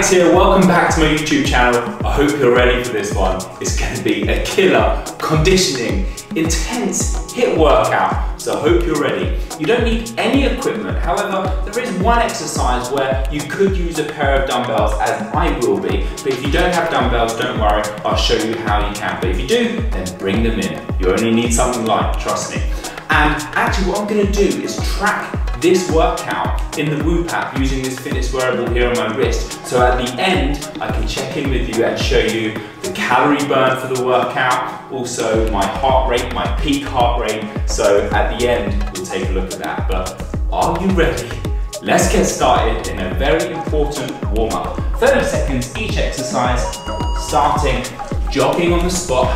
Alex here, welcome back to my YouTube channel. I hope you're ready for this one. It's gonna be a killer, conditioning, intense HIIT workout, so I hope you're ready. You don't need any equipment, however, there is one exercise where you could use a pair of dumbbells, as I will be, but if you don't have dumbbells, don't worry, I'll show you how you can, but if you do, then bring them in. You only need something light, trust me. And actually what I'm gonna do is track this workout in the WHOOP app using this fitness wearable here on my wrist. So at the end, I can check in with you and show you the calorie burn for the workout, also my heart rate, my peak heart rate. So at the end, we'll take a look at that. But are you ready? Let's get started in a very important warm up. 30 seconds each exercise, starting jogging on the spot.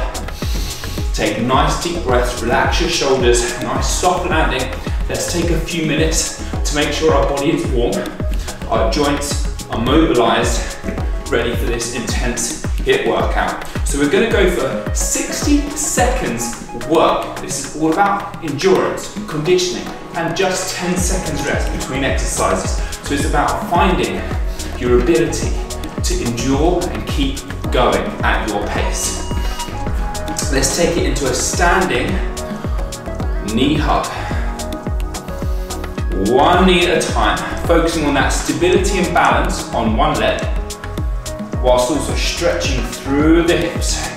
Take nice deep breaths, relax your shoulders, nice soft landing. Let's take a few minutes to make sure our body is warm, our joints are mobilized, ready for this intense HIIT workout. So we're gonna go for 60 seconds work. This is all about endurance, conditioning, and just 10 seconds rest between exercises. So it's about finding your ability to endure and keep going at your pace. Let's take it into a standing knee hug. One knee at a time, focusing on that stability and balance on one leg, whilst also stretching through the hips.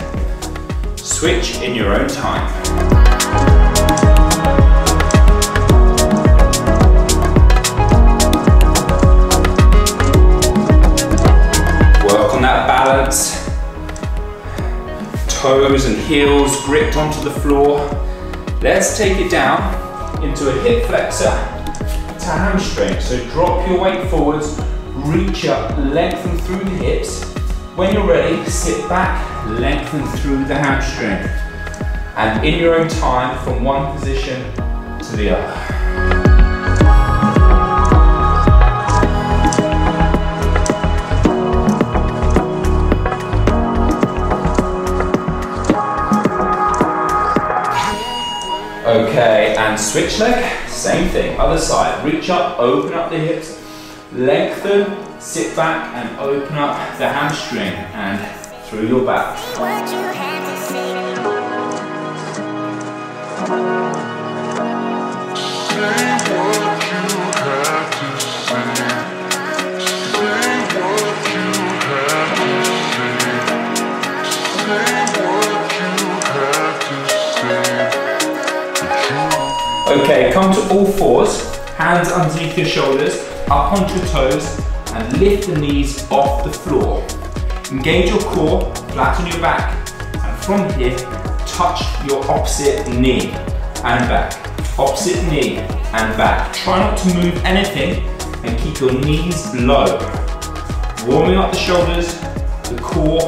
Switch in your own time. Work on that balance. Toes and heels gripped onto the floor. Let's take it down into a hip flexor to hamstring, so drop your weight forwards, reach up, lengthen through the hips. When you're ready, sit back, lengthen through the hamstring. And in your own time, from one position to the other. Okay, and switch leg. Same thing, other side. Reach up, open up the hips, lengthen, sit back and open up the hamstring and through your back. Okay, come to all fours, hands underneath your shoulders, up onto your toes, and lift the knees off the floor. Engage your core, flatten your back, and from here, touch your opposite knee and back. Opposite knee and back. Try not to move anything and keep your knees low. Warming up the shoulders, the core,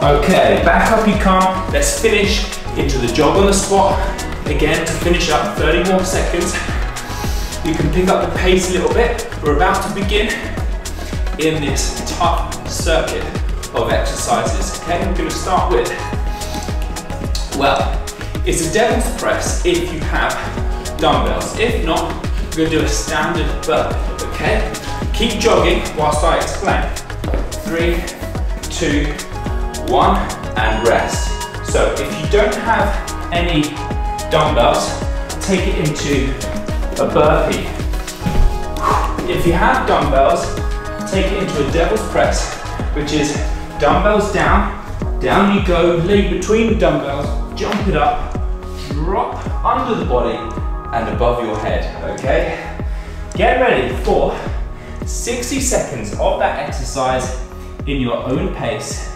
okay, back up you come. Let's finish into the jog on the spot. Again, to finish up, 30 more seconds. You can pick up the pace a little bit. We're about to begin in this tough circuit of exercises. Okay, I'm gonna start with, well, it's a devil's press if you have dumbbells. If not, we're gonna do a standard burpee, okay? Keep jogging whilst I explain. 3, 2, 1, and rest. So if you don't have any dumbbells, take it into a burpee. If you have dumbbells, take it into a devil's press, which is dumbbells down, down you go, leg between the dumbbells, jump it up, drop under the body and above your head, okay? Get ready for 60 seconds of that exercise in your own pace,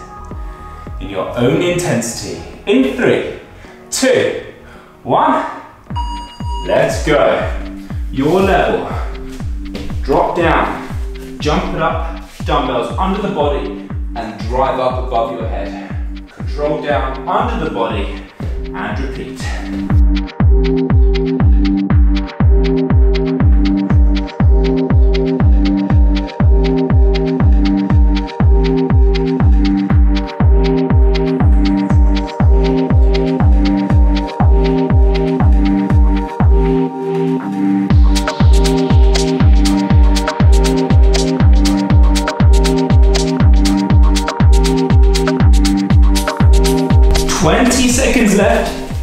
in your own intensity. In 3, 2, 1, let's go. Your level, drop down, jump it up, dumbbells under the body and drive up above your head. Control down under the body and repeat.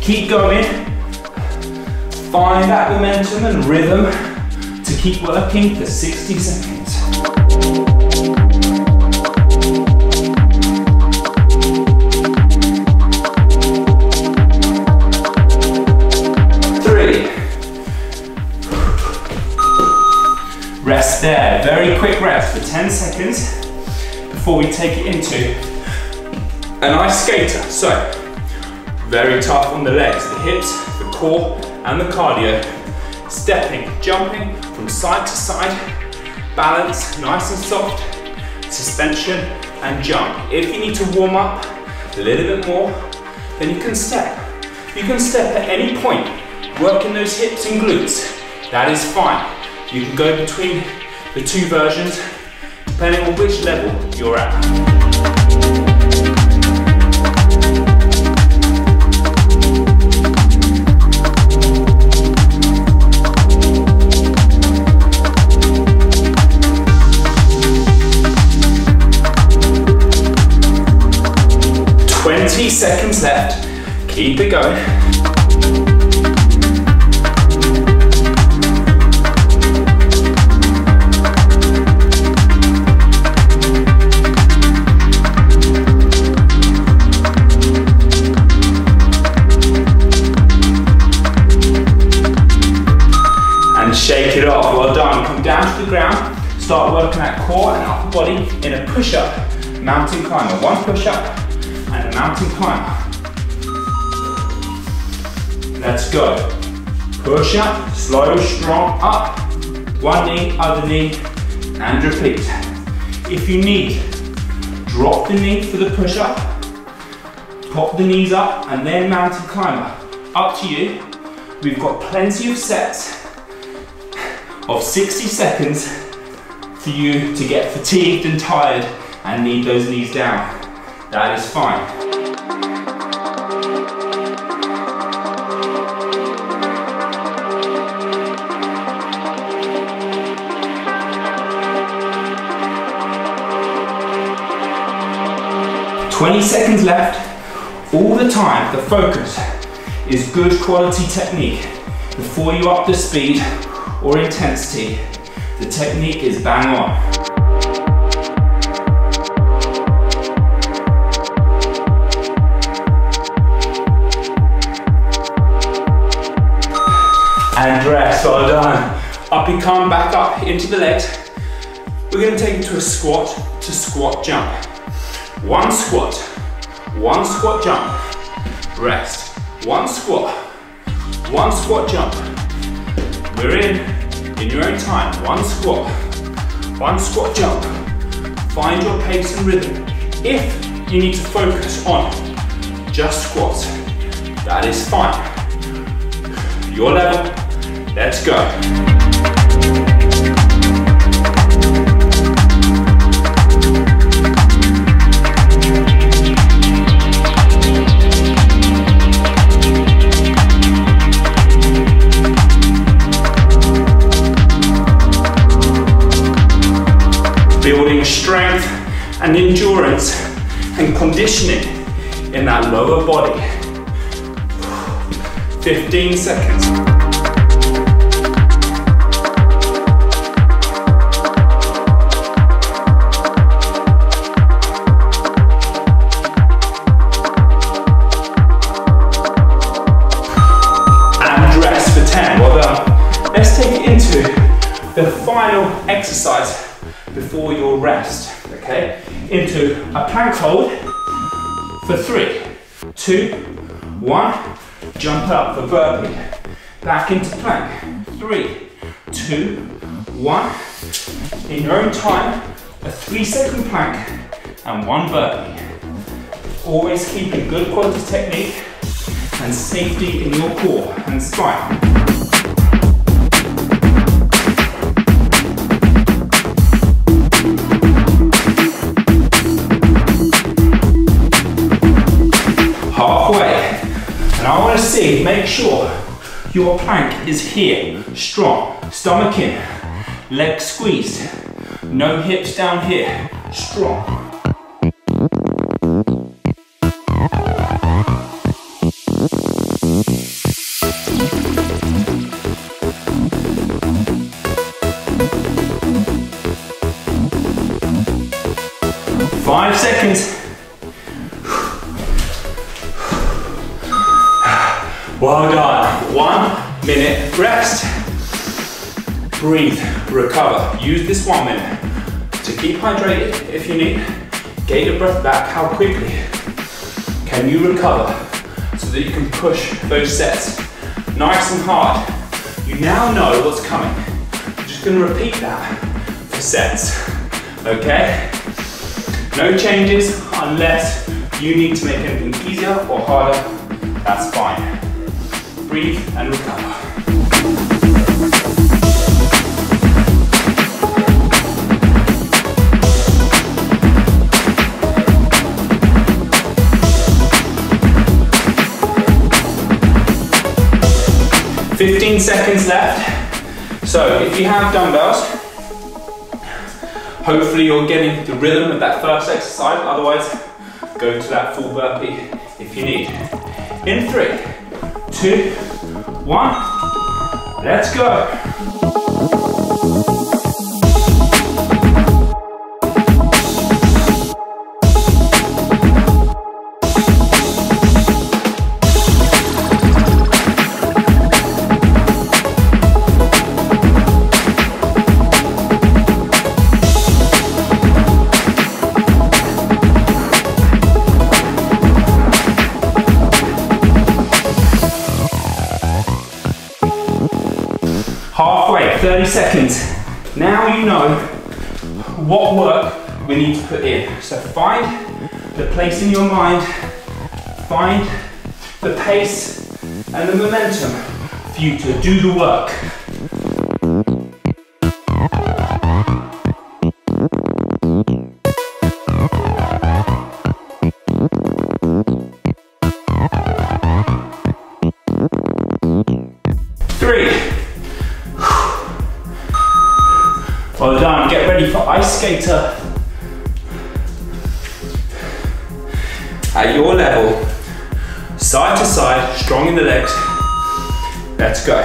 Keep going. Find that momentum and rhythm to keep working for 60 seconds. Rest there, very quick rest for 10 seconds before we take it into an ice skater. So, very tough on the legs, the hips, the core and the cardio. Stepping, jumping from side to side, balance, nice and soft, suspension and jump. If you need to warm up a little bit more, then you can step. You can step at any point, working those hips and glutes, that is fine. You can go between the two versions, depending on which level you're at. Twenty seconds left. Keep it going. Shake it off, well done. Come down to the ground, start working that core and upper body in a push-up, mountain climber. One push-up and a mountain climber. Let's go. Push-up, slow, strong, up. One knee, other knee, and repeat. If you need, drop the knee for the push-up, pop the knees up, and then mountain climber. Up to you. We've got plenty of sets of 60 seconds for you to get fatigued and tired and need those knees down. That is fine. twenty seconds left. All the time, the focus is good quality technique. Before you up the speed or intensity, the technique is bang on. And rest, well done. Up you come, back up into the legs. We're gonna take it to squat jump. One squat jump, rest. One squat jump. We're in your own time. One squat jump. Find your pace and rhythm. If you need to focus on just squats, that is fine. Your level, let's go. Building strength and endurance and conditioning in that lower body. 15 seconds. And rest for 10. Well done. Let's take it into the final exercise before your rest, okay? Into a plank hold for 3, 2, 1, jump up for burpee. Back into plank, 3, 2, 1. In your own time, a 3-second plank and 1 burpee. Always keeping good quality technique and safety in your core and spine. See, make sure your plank is here, strong, stomach in, legs squeezed, no hips down here, strong. 5 seconds. Well done. 1 minute rest. Breathe, recover. Use this 1 minute to keep hydrated if you need. Get your breath back. How quickly can you recover so that you can push those sets nice and hard? You now know what's coming. You're just going to repeat that for sets, okay? No changes unless you need to make anything easier or harder. That's fine. Breathe and recover. Seconds left. So if you have dumbbells, hopefully you're getting the rhythm of that first exercise. Otherwise, go to that full burpee if you need. In 3, 2, 1, let's go. Halfway, 30 seconds. Now you know what work we need to put in. So find the place in your mind, find the pace and the momentum for you to do the work. Well done, get ready for ice skater. At your level, side to side, strong in the legs. Let's go.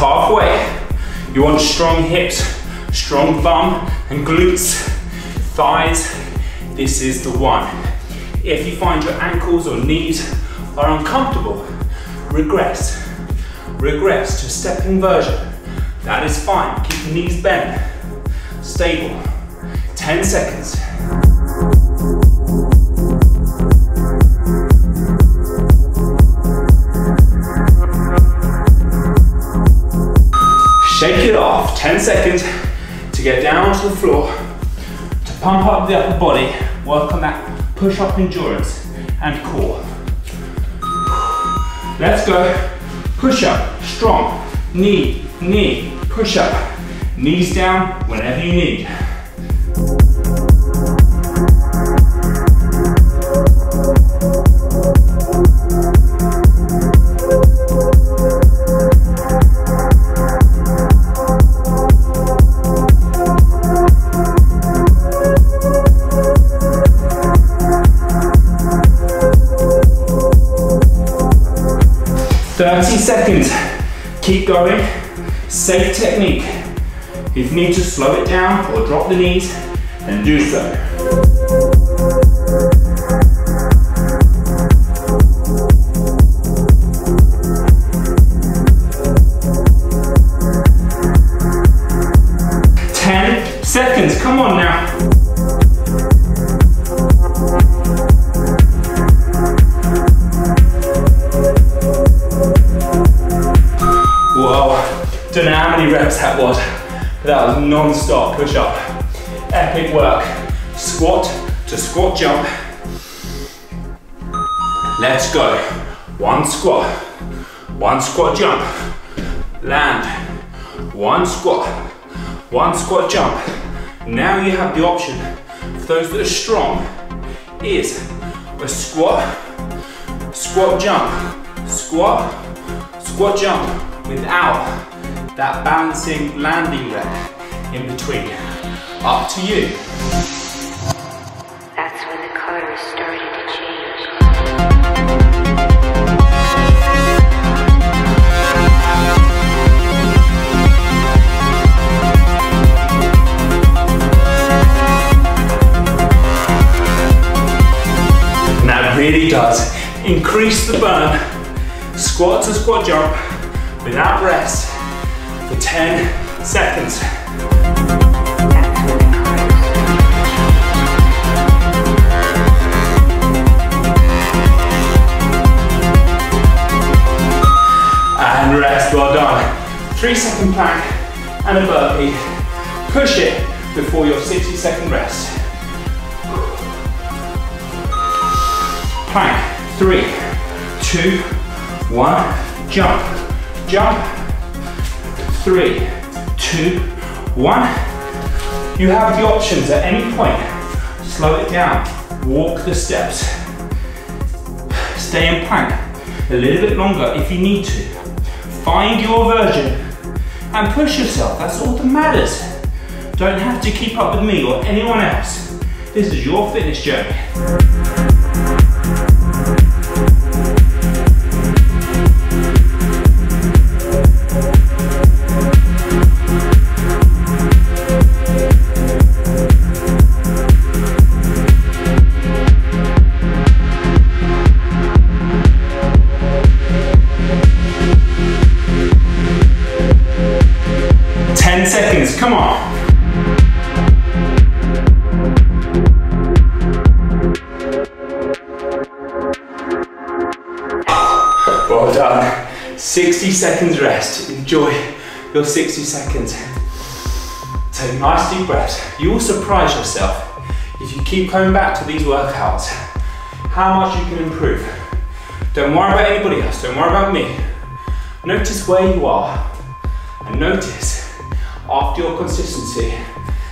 Halfway. You want strong hips, strong bum and glutes, thighs. This is the one. If you find your ankles or knees are uncomfortable, regress. Regress to stepping version. That is fine. Keep the knees bent, stable. 10 seconds. Shake it off, 10 seconds to get down to the floor, to pump up the upper body, work on that push-up endurance and core. Let's go, push-up, strong, knee, knee, push-up, knees down whenever you need. Seconds, keep going, safe technique. If you need to slow it down or drop the knees, then do so. Ten seconds, come on now. Don't know how many reps that was, but that was non-stop push-up. Epic work. Squat to squat jump. Let's go. One squat jump. Land. One squat jump. Now you have the option for those that are strong is a squat, squat jump, squat, squat jump without that balancing landing rep in between. Up to you. That's when the color started to change. And that really does increase the burn. Squat to squat jump without rest for 10 seconds. And rest, well done. 3 second plank and a burpee. Push it before your 60-second rest. Plank. 3, 2, 1, jump, jump. 3, 2, 1. You have the options at any point. Slow it down, walk the steps. Stay in plank a little bit longer if you need to. Find your version and push yourself, that's all that matters. Don't have to keep up with me or anyone else. This is your fitness journey. Come on. Well done. 60 seconds rest. Enjoy your 60 seconds. Take nice deep breaths. You will surprise yourself if you keep coming back to these workouts, how much you can improve. Don't worry about anybody else. Don't worry about me. Notice where you are and notice after your consistency,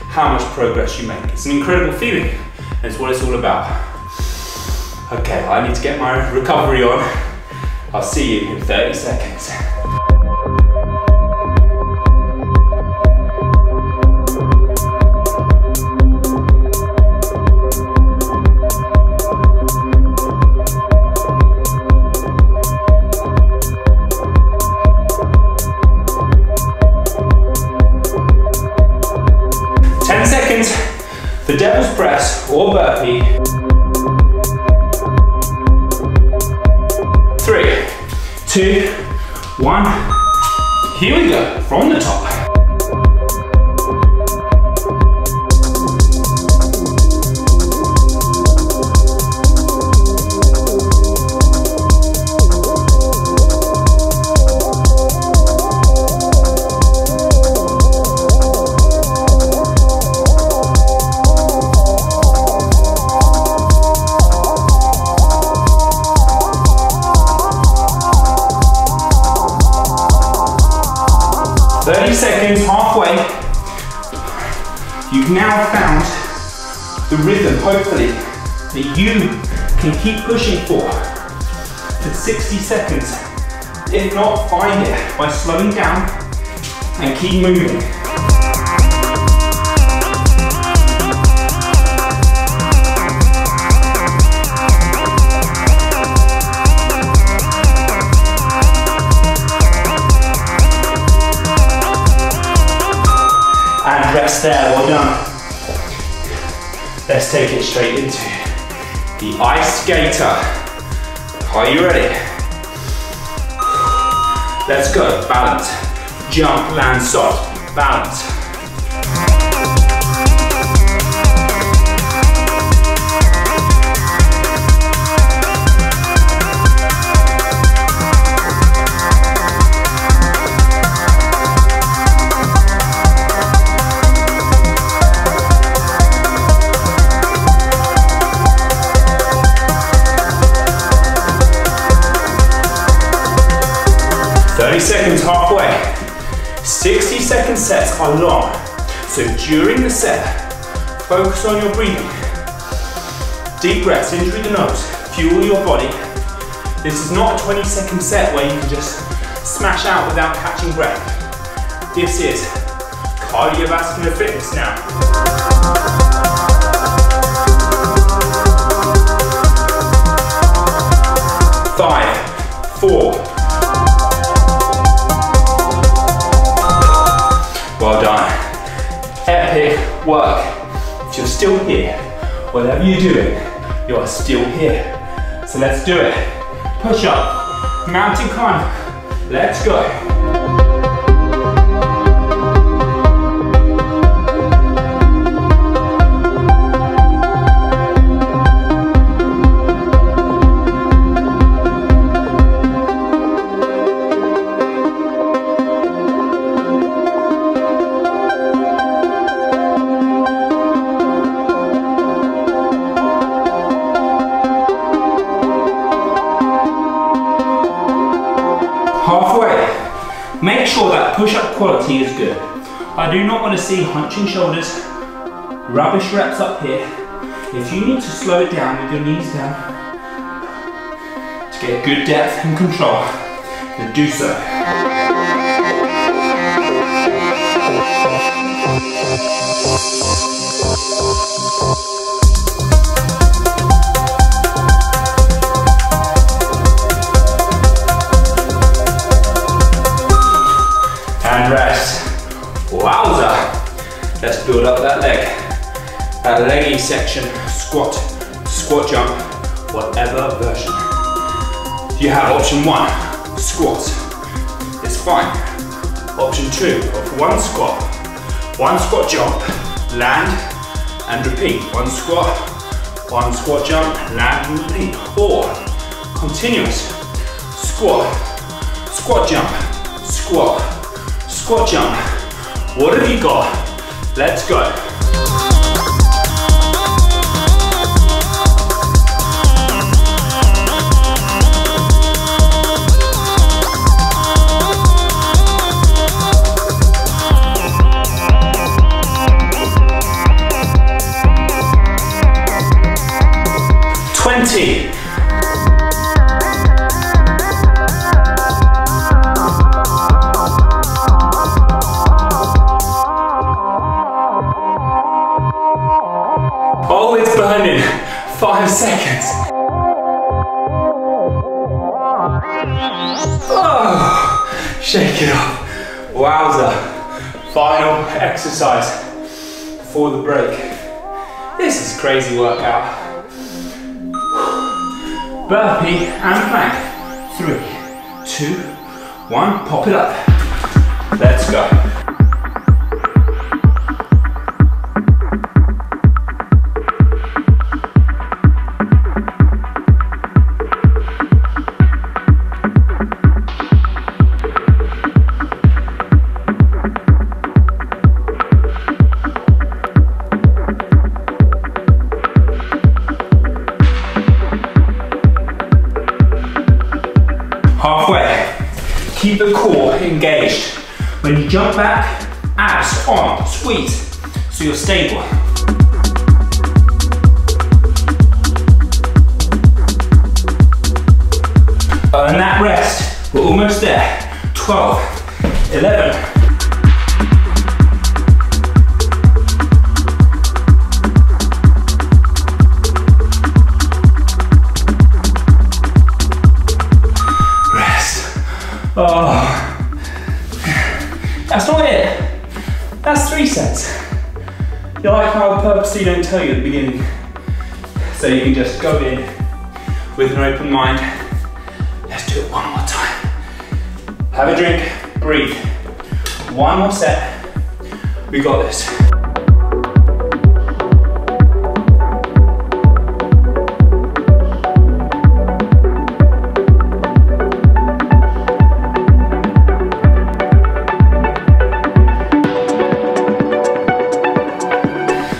how much progress you make. It's an incredible feeling, and it's what it's all about. Okay, well, I need to get my recovery on. I'll see you in 30 seconds. The devil's press or burpee. 3, 2, 1. Here we go, from the top. You've now found the rhythm, hopefully, that you can keep pushing for 60 seconds. If not, find it by slowing down and keep moving. Rest there, well done. Let's take it straight into the ice skater. Are you ready? Let's go, balance. Jump, land, soft, balance. Seconds halfway. 60-second sets are long, so during the set, focus on your breathing. Deep breaths in through the nose, fuel your body. This is not a 20-second set where you can just smash out without catching breath. This is cardiovascular fitness now. Well done. Epic work. If you're still here, whatever you're doing, you are still here. So let's do it. Push up, mountain climb. Let's go. Make sure that push-up quality is good. I do not want to see hunching shoulders, rubbish reps up here. If you need to slow it down with your knees down to get good depth and control, then do so. Let's build up that leg. That leggy section, squat, squat jump, whatever version. You have option one, squat. It's fine. Option two, one squat jump, land, and repeat. One squat jump, land, and repeat. Or continuous, squat, squat jump, squat, squat jump. What have you got? Let's go. Burning 5 seconds. Oh, shake it off. Wowza. Final exercise before the break. This is a crazy workout. Burpee and plank. 3, 2, 1, pop it up. Let's go. Keep the core engaged. When you jump back, abs on, squeeze, so you're stable. Earn that rest. We're almost there. 12, 11, oh, that's not it. That's 3 sets. You like how I purposely don't tell you at the beginning, so you can just go in with an open mind. Let's do it one more time. Have a drink, breathe. One more set. We got this.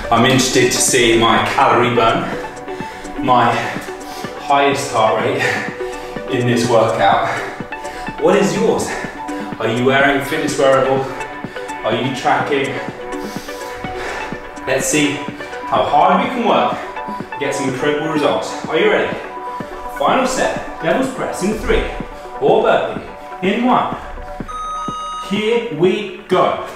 I'm interested to see my calorie burn, my highest heart rate in this workout. What is yours? Are you wearing a fitness wearable? Are you tracking? Let's see how hard we can work get some incredible results. Are you ready? Final set, devil's press in 3, or burpee in 1. Here we go.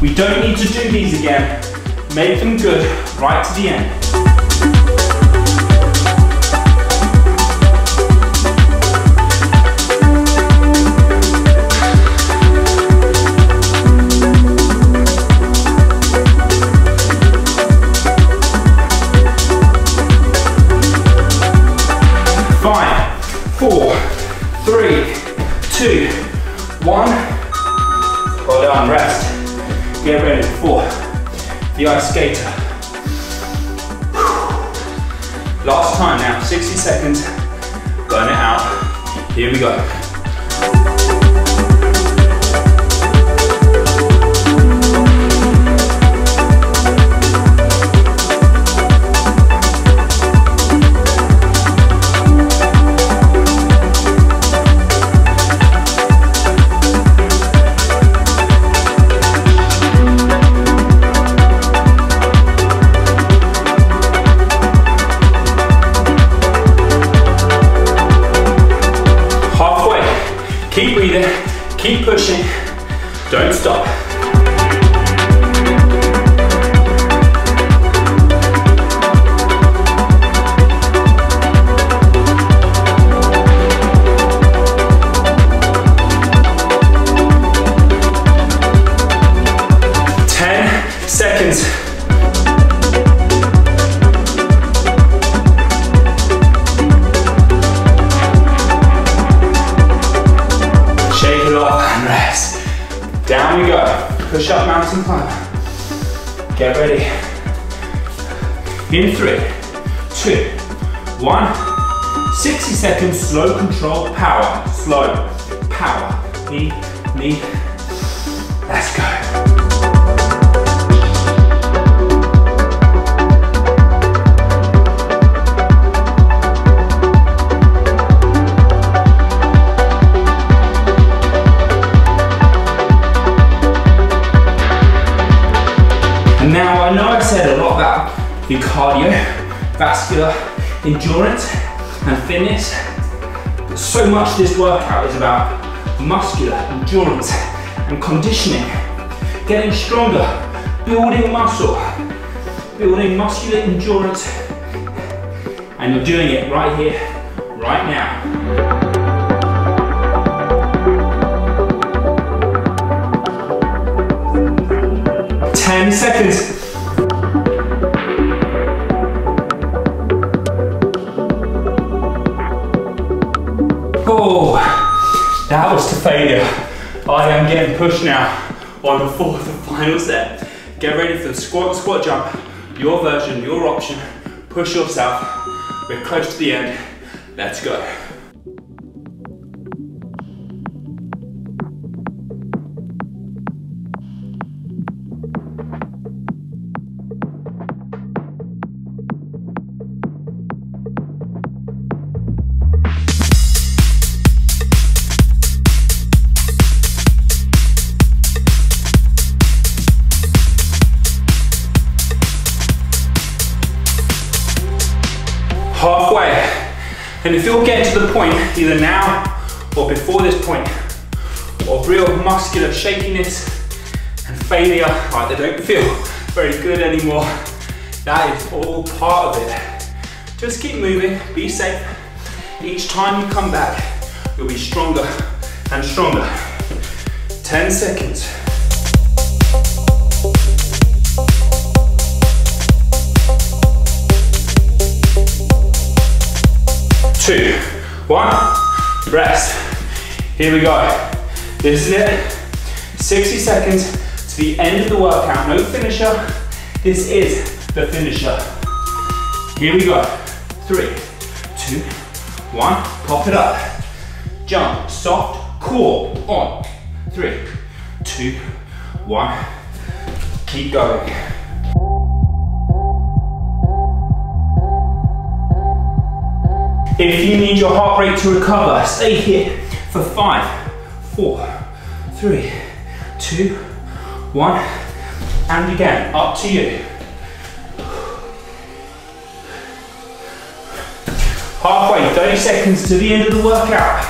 We don't need to do these again. Make them good right to the end. Get ready for the ice skater. Last time now, 60 seconds, burn it out. Here we go. Keep breathing, keep pushing, don't stop. Push up, mountain climb. Get ready. In 3, 2, 1. 60 seconds, slow, control, power. Slow, power. Knee, knee. Let's go. Now, I know I've said a lot about your cardio, vascular, endurance, and fitness, but so much of this workout is about muscular endurance and conditioning, getting stronger, building muscle, building muscular endurance, and you're doing it right here, right now. Seconds. Oh, that was to failure. I am getting pushed now on the fourth and final set. Get ready for the squat jump, your version, your option. Push yourself. We're close to the end. Let's go. Halfway, and if you're getting to the point, either now or before this point, of real muscular shakiness and failure, like they don't feel very good anymore, that is all part of it. Just keep moving, be safe. Each time you come back, you'll be stronger and stronger. 10 seconds. Two, one, rest. Here we go. This is it. 60 seconds to the end of the workout. No finisher. This is the finisher. Here we go. 3, 2, 1, pop it up. Jump, soft, core, on. 3, 2, 1. Keep going. If you need your heart rate to recover, stay here for 5, 4, 3, 2, 1. And again, up to you. Halfway, 30 seconds to the end of the workout.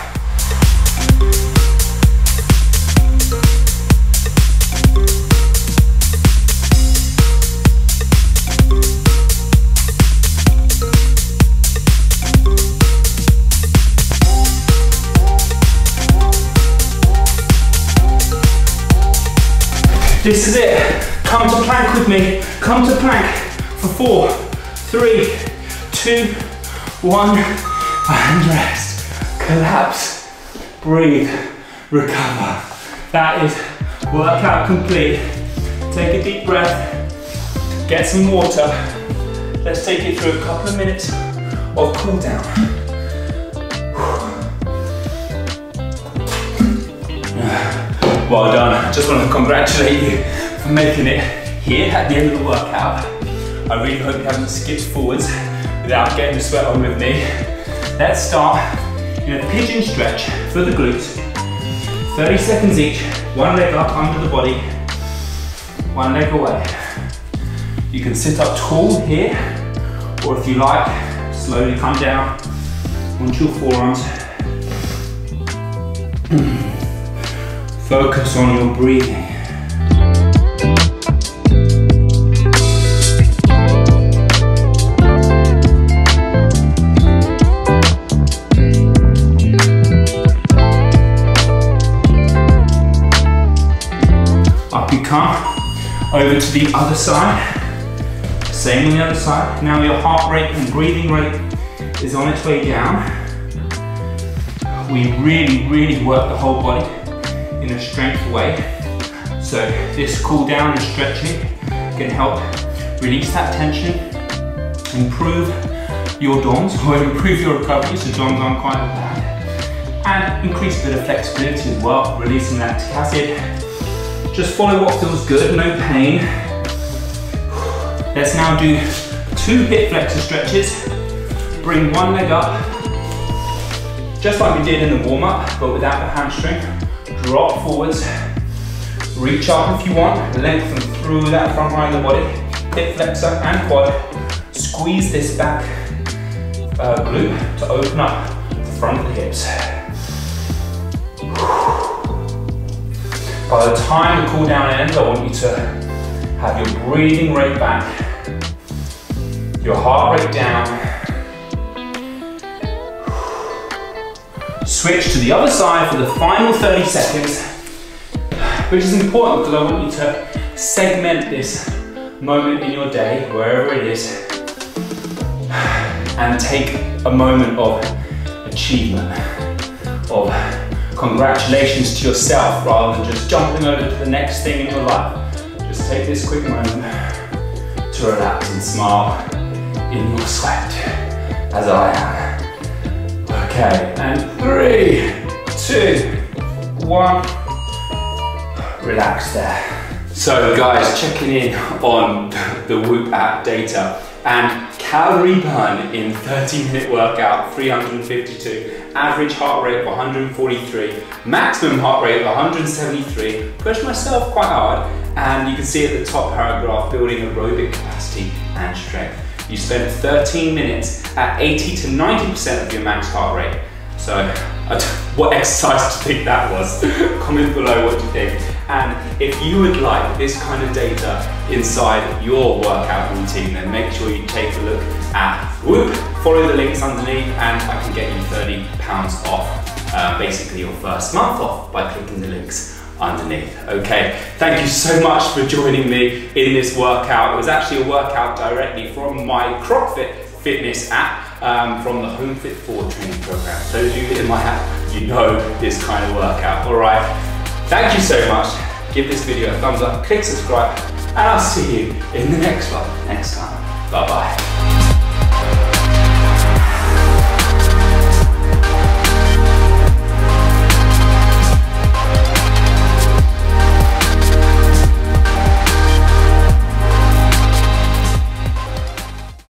This is it. Come to plank with me. Come to plank for 4, 3, 2, 1, and rest. Collapse, breathe, recover. That is workout complete. Take a deep breath, get some water. Let's take it through a couple of minutes of cool down. Well done. Just want to congratulate you for making it here at the end of the workout. I really hope you haven't skipped forwards without getting the sweat on with me. Let's start in a pigeon stretch for the glutes. 30 seconds each, one leg up under the body, one leg away. You can sit up tall here, or if you like, slowly come down onto your forearms. Focus on your breathing. Over to the other side, same on the other side. Now your heart rate and breathing rate is on its way down. We really work the whole body in a strength way. So this cool down and stretching can help release that tension, improve your DOMS or improve your recovery, so DOMS aren't quite bad. And increase a bit of flexibility as well, releasing lactic acid. Just follow what feels good, no pain. Let's now do 2 hip flexor stretches. Bring one leg up, just like we did in the warm-up, but without the hamstring. Drop forwards, reach up if you want, lengthen through that front line of the body, hip flexor and quad. Squeeze this back glute to open up the front of the hips. By the time the cool down ends, I want you to have your breathing rate back, your heart rate down. Switch to the other side for the final 30 seconds, which is important because I want you to segment this moment in your day, wherever it is, and take a moment of achievement, of congratulations to yourself rather than just jumping over to the next thing in your life. Just take this quick moment to relax and smile in your sweat as I am. Okay, and 3, 2, 1, relax there. So guys, checking in on the WHOOP app data and calorie burn in 30-minute workout, 352, average heart rate of 143, maximum heart rate of 173, pushed myself quite hard, and you can see at the top paragraph, building aerobic capacity and strength. You spent 13 minutes at 80 to 90% of your max heart rate. So, what exercise do you think that was? Comment below what you think. And if you would like this kind of data inside your workout routine, then make sure you take a look at WHOOP. Follow the links underneath and I can get you £30 off, basically your first month off by clicking the links underneath. Okay, thank you so much for joining me in this workout. It was actually a workout directly from my CrockFit fitness app, from the HomeFit Forward Training Programme. Those of you in my app, you know this kind of workout. All right. Thank you so much. Give this video a thumbs up, click subscribe, and I'll see you in the next one next time. Bye bye.